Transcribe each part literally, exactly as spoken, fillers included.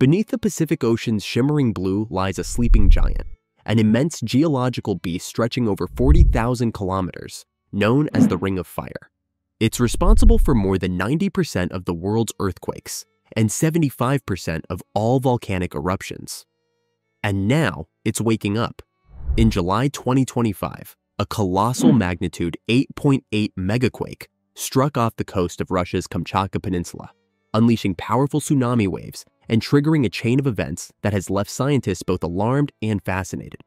Beneath the Pacific Ocean's shimmering blue lies a sleeping giant, an immense geological beast stretching over forty thousand kilometers, known as the Ring of Fire. It's responsible for more than ninety percent of the world's earthquakes and seventy-five percent of all volcanic eruptions. And now, it's waking up. In July twenty twenty-five, a colossal magnitude eight point eight megaquake struck off the coast of Russia's Kamchatka Peninsula, unleashing powerful tsunami waves and triggering a chain of events that has left scientists both alarmed and fascinated.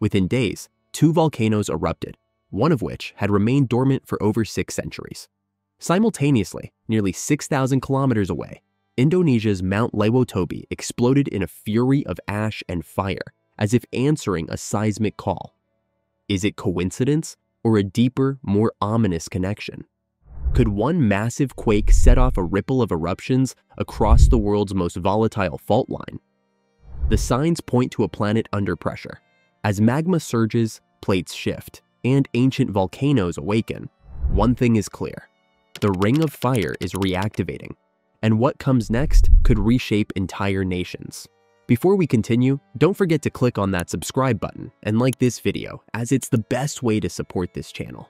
Within days, two volcanoes erupted, one of which had remained dormant for over six centuries. Simultaneously, nearly six thousand kilometers away, Indonesia's Mount Lewotobi exploded in a fury of ash and fire, as if answering a seismic call. Is it coincidence or a deeper, more ominous connection? Could one massive quake set off a ripple of eruptions across the world's most volatile fault line? The signs point to a planet under pressure. As magma surges, plates shift, and ancient volcanoes awaken, one thing is clear: the Ring of Fire is reactivating, and what comes next could reshape entire nations. Before we continue, don't forget to click on that subscribe button and like this video, as it's the best way to support this channel.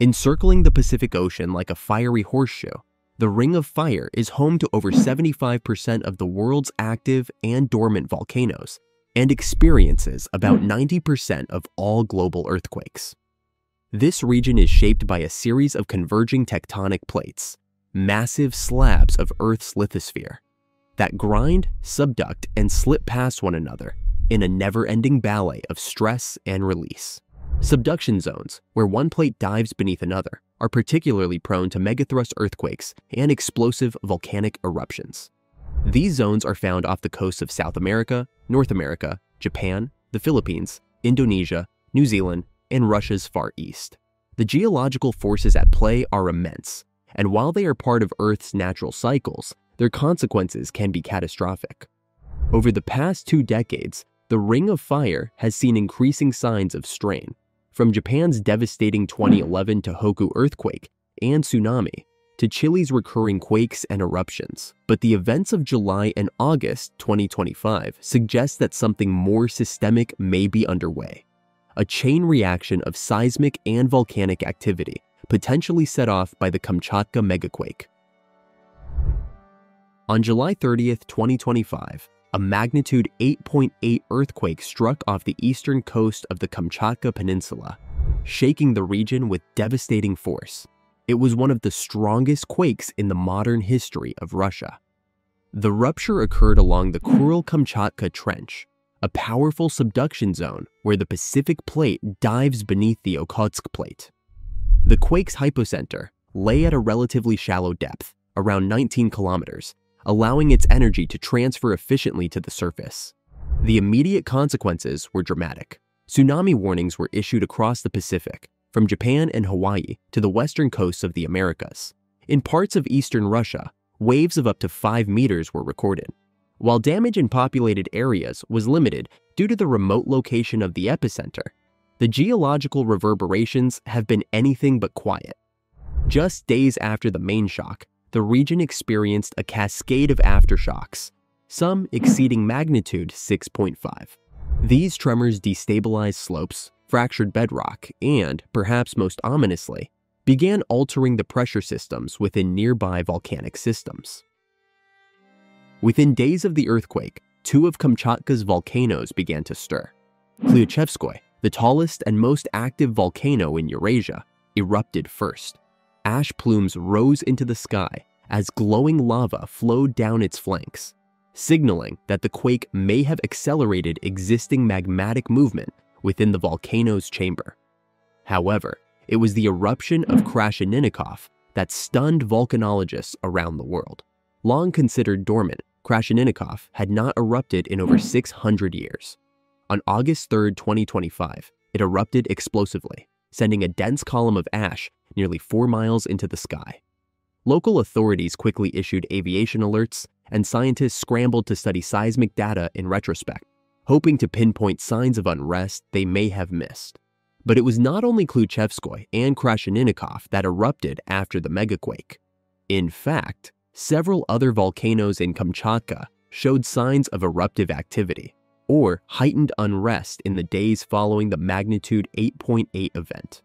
Encircling the Pacific Ocean like a fiery horseshoe, the Ring of Fire is home to over seventy-five percent of the world's active and dormant volcanoes, and experiences about ninety percent of all global earthquakes. This region is shaped by a series of converging tectonic plates, massive slabs of Earth's lithosphere, that grind, subduct, and slip past one another in a never-ending ballet of stress and release. Subduction zones, where one plate dives beneath another, are particularly prone to megathrust earthquakes and explosive volcanic eruptions. These zones are found off the coasts of South America, North America, Japan, the Philippines, Indonesia, New Zealand, and Russia's Far East. The geological forces at play are immense, and while they are part of Earth's natural cycles, their consequences can be catastrophic. Over the past two decades, the Ring of Fire has seen increasing signs of strain, from Japan's devastating twenty eleven Tohoku earthquake and tsunami, to Chile's recurring quakes and eruptions. But the events of July and August twenty twenty-five suggest that something more systemic may be underway. A chain reaction of seismic and volcanic activity, potentially set off by the Kamchatka megaquake. On July thirtieth, twenty twenty-five, a magnitude eight point eight earthquake struck off the eastern coast of the Kamchatka Peninsula, shaking the region with devastating force. It was one of the strongest quakes in the modern history of Russia. The rupture occurred along the Kuril Kamchatka Trench, a powerful subduction zone where the Pacific Plate dives beneath the Okhotsk Plate. The quake's hypocenter lay at a relatively shallow depth, around nineteen kilometers, allowing its energy to transfer efficiently to the surface. The immediate consequences were dramatic. Tsunami warnings were issued across the Pacific, from Japan and Hawaii to the western coasts of the Americas. In parts of eastern Russia, waves of up to five meters were recorded. While damage in populated areas was limited due to the remote location of the epicenter, the geological reverberations have been anything but quiet. Just days after the main shock, the region experienced a cascade of aftershocks, some exceeding magnitude six point five. These tremors destabilized slopes, fractured bedrock, and, perhaps most ominously, began altering the pressure systems within nearby volcanic systems. Within days of the earthquake, two of Kamchatka's volcanoes began to stir. Klyuchevskoy, the tallest and most active volcano in Eurasia, erupted first. Ash plumes rose into the sky as glowing lava flowed down its flanks, signaling that the quake may have accelerated existing magmatic movement within the volcano's chamber. However, it was the eruption of Krasheninnikov that stunned volcanologists around the world. Long considered dormant, Krasheninnikov had not erupted in over six hundred years. On August third, twenty twenty-five, it erupted explosively, sending a dense column of ash nearly four miles into the sky. Local authorities quickly issued aviation alerts, and scientists scrambled to study seismic data in retrospect, hoping to pinpoint signs of unrest they may have missed. But it was not only Klyuchevskoy and Krasheninnikov that erupted after the megaquake. In fact, several other volcanoes in Kamchatka showed signs of eruptive activity or heightened unrest in the days following the magnitude eight point eight event.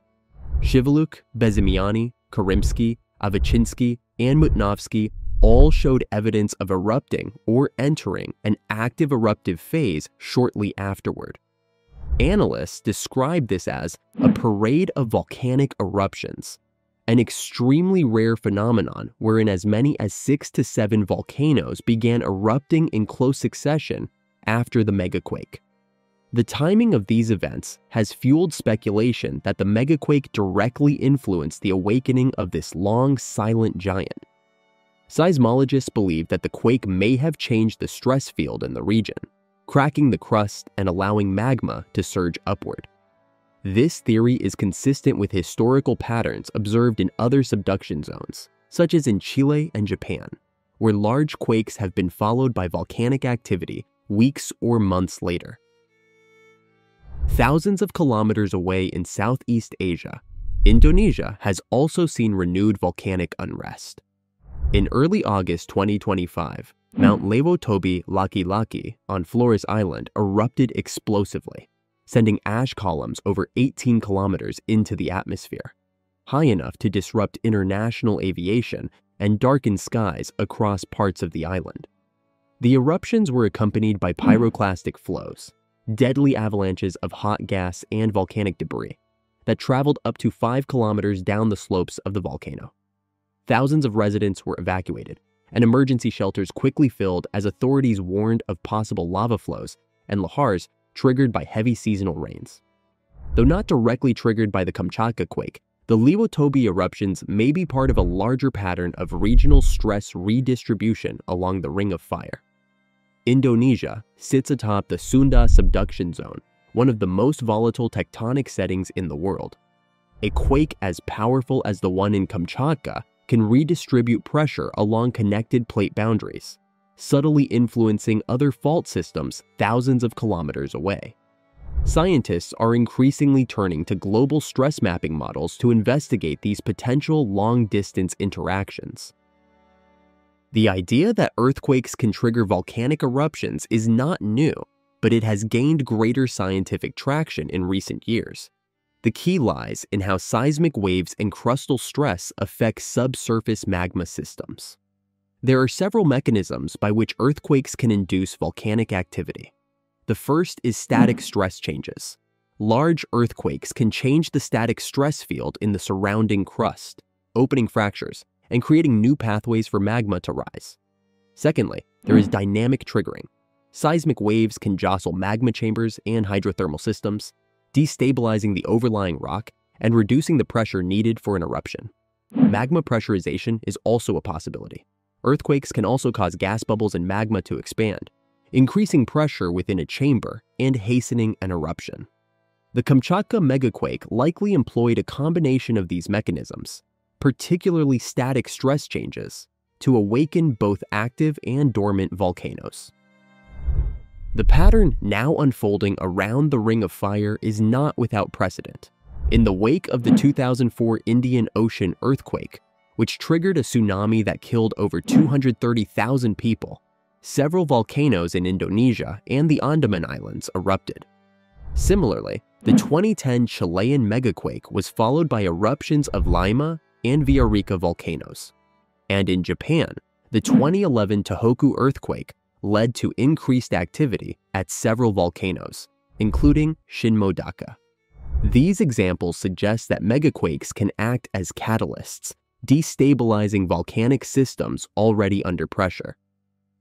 Shiveluch, Bezimiani, Karimsky, Avachinsky, and Mutnovsky all showed evidence of erupting or entering an active eruptive phase shortly afterward. Analysts describe this as a parade of volcanic eruptions, an extremely rare phenomenon wherein as many as six to seven volcanoes began erupting in close succession after the megaquake. The timing of these events has fueled speculation that the megaquake directly influenced the awakening of this long, silent giant. Seismologists believe that the quake may have changed the stress field in the region, cracking the crust and allowing magma to surge upward. This theory is consistent with historical patterns observed in other subduction zones, such as in Chile and Japan, where large quakes have been followed by volcanic activity weeks or months later. Thousands of kilometers away in Southeast Asia, Indonesia has also seen renewed volcanic unrest. In early August twenty twenty-five, Mount Lewotobi Laki Laki on Flores Island erupted explosively, sending ash columns over eighteen kilometers into the atmosphere, high enough to disrupt international aviation and darken skies across parts of the island. The eruptions were accompanied by pyroclastic flows, deadly avalanches of hot gas and volcanic debris that traveled up to five kilometers down the slopes of the volcano. Thousands of residents were evacuated, and emergency shelters quickly filled as authorities warned of possible lava flows and lahars triggered by heavy seasonal rains. Though not directly triggered by the Kamchatka quake, the Lewotobi eruptions may be part of a larger pattern of regional stress redistribution along the Ring of Fire. Indonesia sits atop the Sunda subduction zone, one of the most volatile tectonic settings in the world. A quake as powerful as the one in Kamchatka can redistribute pressure along connected plate boundaries, subtly influencing other fault systems thousands of kilometers away. Scientists are increasingly turning to global stress mapping models to investigate these potential long-distance interactions. The idea that earthquakes can trigger volcanic eruptions is not new, but it has gained greater scientific traction in recent years. The key lies in how seismic waves and crustal stress affect subsurface magma systems. There are several mechanisms by which earthquakes can induce volcanic activity. The first is static stress changes. Large earthquakes can change the static stress field in the surrounding crust, opening fractures and creating new pathways for magma to rise. Secondly, there is dynamic triggering. Seismic waves can jostle magma chambers and hydrothermal systems, destabilizing the overlying rock and reducing the pressure needed for an eruption. Magma pressurization is also a possibility. Earthquakes can also cause gas bubbles and magma to expand, increasing pressure within a chamber and hastening an eruption. The Kamchatka megaquake likely employed a combination of these mechanisms, particularly static stress changes, to awaken both active and dormant volcanoes. The pattern now unfolding around the Ring of Fire is not without precedent. In the wake of the two thousand four Indian Ocean earthquake, which triggered a tsunami that killed over two hundred thirty thousand people, several volcanoes in Indonesia and the Andaman Islands erupted. Similarly, the twenty ten Chilean megaquake was followed by eruptions of Lima and Villarrica volcanoes. And in Japan, the twenty eleven Tohoku earthquake led to increased activity at several volcanoes, including Shinmodaka. These examples suggest that megaquakes can act as catalysts, destabilizing volcanic systems already under pressure.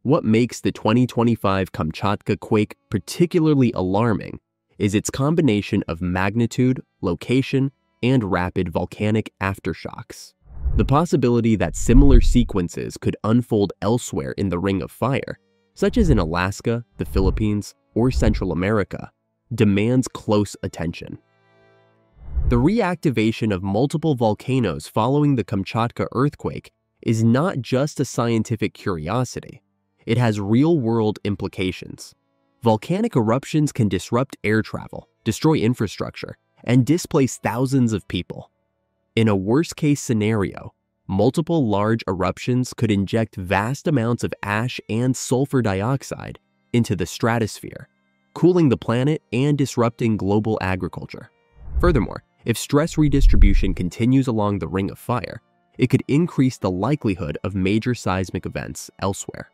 What makes the twenty twenty-five Kamchatka quake particularly alarming is its combination of magnitude, location, and rapid volcanic aftershocks. The possibility that similar sequences could unfold elsewhere in the Ring of Fire, such as in Alaska, the Philippines, or Central America, demands close attention. The reactivation of multiple volcanoes following the Kamchatka earthquake is not just a scientific curiosity. It has real-world implications. Volcanic eruptions can disrupt air travel, destroy infrastructure, and displace thousands of people. In a worst-case scenario, Multiple large eruptions could inject vast amounts of ash and sulfur dioxide into the stratosphere, cooling the planet and disrupting global agriculture. Furthermore, if stress redistribution continues along the Ring of Fire, it could increase the likelihood of major seismic events elsewhere.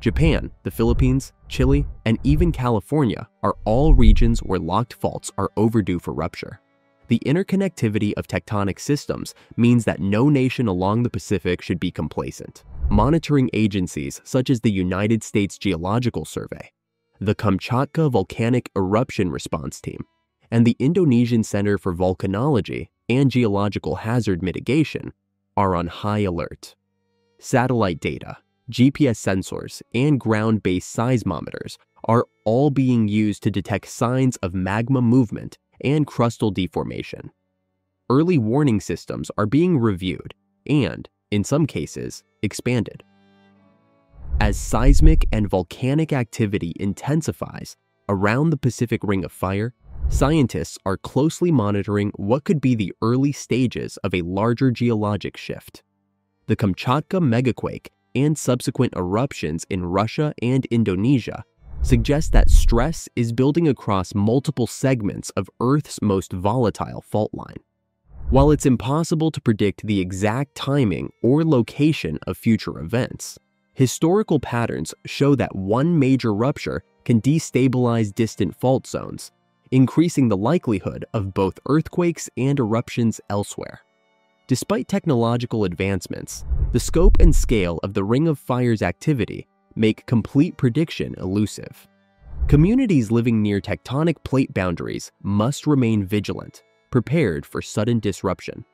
Japan, the Philippines, Chile, and even California are all regions where locked faults are overdue for rupture. The interconnectivity of tectonic systems means that no nation along the Pacific should be complacent. Monitoring agencies such as the United States Geological Survey, the Kamchatka Volcanic Eruption Response Team, and the Indonesian Center for Volcanology and Geological Hazard Mitigation are on high alert. Satellite data, G P S sensors, and ground-based seismometers are all being used to detect signs of magma movement and crustal deformation. Early warning systems are being reviewed and, in some cases, expanded. As seismic and volcanic activity intensifies around the Pacific Ring of Fire, scientists are closely monitoring what could be the early stages of a larger geologic shift. The Kamchatka megaquake and subsequent eruptions in Russia and Indonesia suggest that stress is building across multiple segments of Earth's most volatile fault line. While it's impossible to predict the exact timing or location of future events, historical patterns show that one major rupture can destabilize distant fault zones, increasing the likelihood of both earthquakes and eruptions elsewhere. Despite technological advancements, the scope and scale of the Ring of Fire's activity make complete prediction elusive. Communities living near tectonic plate boundaries must remain vigilant, prepared for sudden disruption.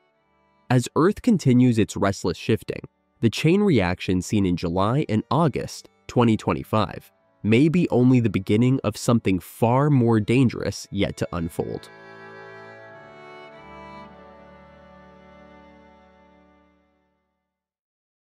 As Earth continues its restless shifting, the chain reaction seen in July and August twenty twenty-five may be only the beginning of something far more dangerous yet to unfold.